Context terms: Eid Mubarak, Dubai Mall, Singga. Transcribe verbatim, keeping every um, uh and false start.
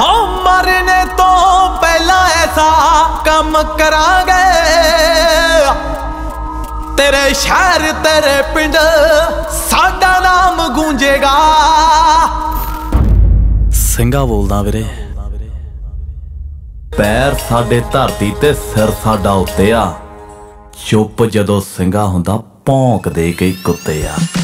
हमारे तो पहला ऐसा काम करा गए तेरे शहर तेरे पिंड साडा नाम गूंजेगा। सिंगा बोलदा वीरे, पैर साडे धरती ते सिर साडा उत्ते आ, चुप जदों सिंगा हुंदा भौंक दे के कुत्ते आ।